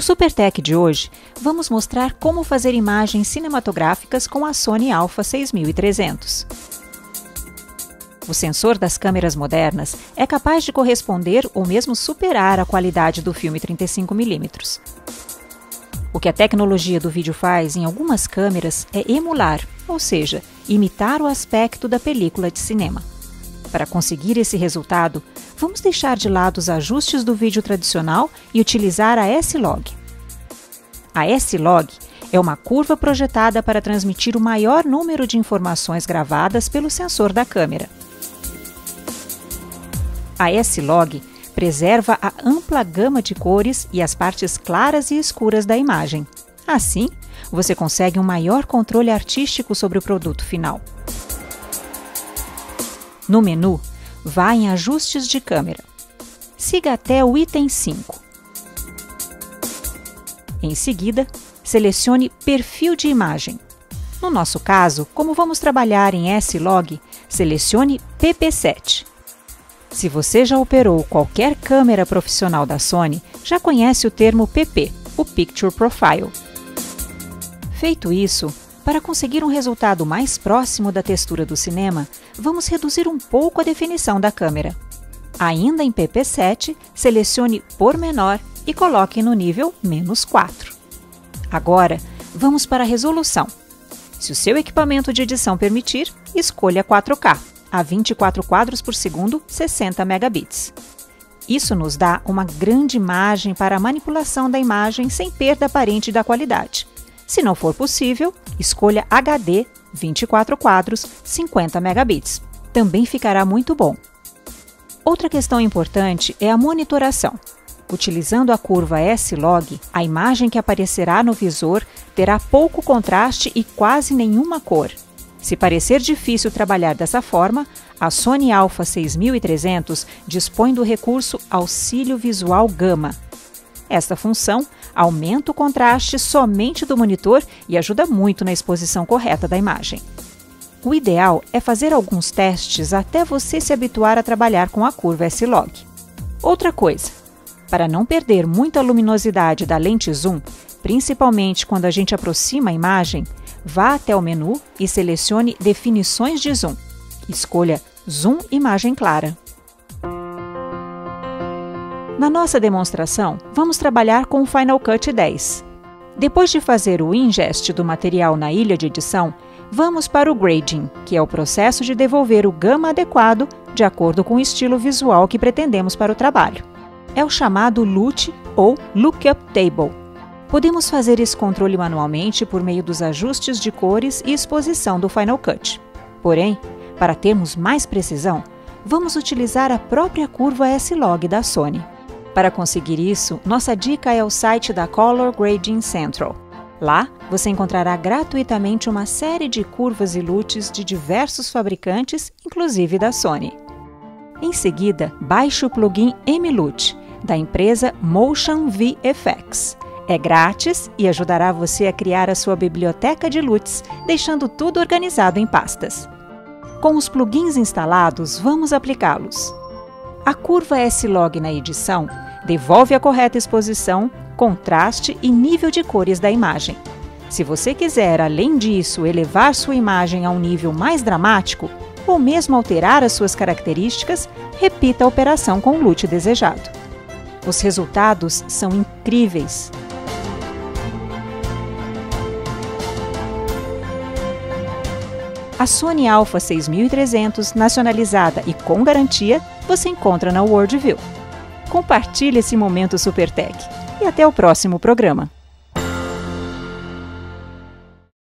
No Supertech de hoje, vamos mostrar como fazer imagens cinematográficas com a Sony Alpha 6300. O sensor das câmeras modernas é capaz de corresponder ou mesmo superar a qualidade do filme 35mm. O que a tecnologia do vídeo faz em algumas câmeras é emular, ou seja, imitar o aspecto da película de cinema. Para conseguir esse resultado, vamos deixar de lado os ajustes do vídeo tradicional e utilizar a S-Log. A S-Log é uma curva projetada para transmitir o maior número de informações gravadas pelo sensor da câmera. A S-Log preserva a ampla gama de cores e as partes claras e escuras da imagem. Assim, você consegue um maior controle artístico sobre o produto final. No menu, vá em Ajustes de câmera. Siga até o item 5. Em seguida, selecione Perfil de imagem. No nosso caso, como vamos trabalhar em S-Log, selecione PP7. Se você já operou qualquer câmera profissional da Sony, já conhece o termo PP, o Picture Profile. Feito isso, para conseguir um resultado mais próximo da textura do cinema, vamos reduzir um pouco a definição da câmera. Ainda em PP7, selecione Pormenor e coloque no nível -4. Agora, vamos para a resolução. Se o seu equipamento de edição permitir, escolha 4K, a 24 quadros por segundo, 60 megabits. Isso nos dá uma grande margem para a manipulação da imagem sem perda aparente da qualidade. Se não for possível, escolha HD 24 quadros, 50 megabits. Também ficará muito bom. Outra questão importante é a monitoração. Utilizando a curva S-Log, a imagem que aparecerá no visor terá pouco contraste e quase nenhuma cor. Se parecer difícil trabalhar dessa forma, a Sony Alpha 6300 dispõe do recurso Auxílio Visual Gama. Esta função aumenta o contraste somente do monitor e ajuda muito na exposição correta da imagem. O ideal é fazer alguns testes até você se habituar a trabalhar com a curva S-Log. Outra coisa, para não perder muita luminosidade da lente zoom, principalmente quando a gente aproxima a imagem, vá até o menu e selecione Definições de Zoom. Escolha Zoom Imagem Clara. Na nossa demonstração, vamos trabalhar com o Final Cut 10. Depois de fazer o ingest do material na ilha de edição, vamos para o grading, que é o processo de devolver o gama adequado de acordo com o estilo visual que pretendemos para o trabalho. É o chamado LUT ou Lookup Table. Podemos fazer esse controle manualmente por meio dos ajustes de cores e exposição do Final Cut. Porém, para termos mais precisão, vamos utilizar a própria curva S-Log da Sony. Para conseguir isso, nossa dica é o site da Color Grading Central. Lá, você encontrará gratuitamente uma série de curvas e LUTs de diversos fabricantes, inclusive da Sony. Em seguida, baixe o plugin M-LUT, da empresa Motion VFX. É grátis e ajudará você a criar a sua biblioteca de LUTs, deixando tudo organizado em pastas. Com os plugins instalados, vamos aplicá-los. A curva S-Log na edição devolve a correta exposição, contraste e nível de cores da imagem. Se você quiser, além disso, elevar sua imagem a um nível mais dramático, ou mesmo alterar as suas características, repita a operação com o LUT desejado. Os resultados são incríveis! A Sony Alpha 6300, nacionalizada e com garantia, você encontra na Worldview. Compartilhe esse momento Supertech e até o próximo programa.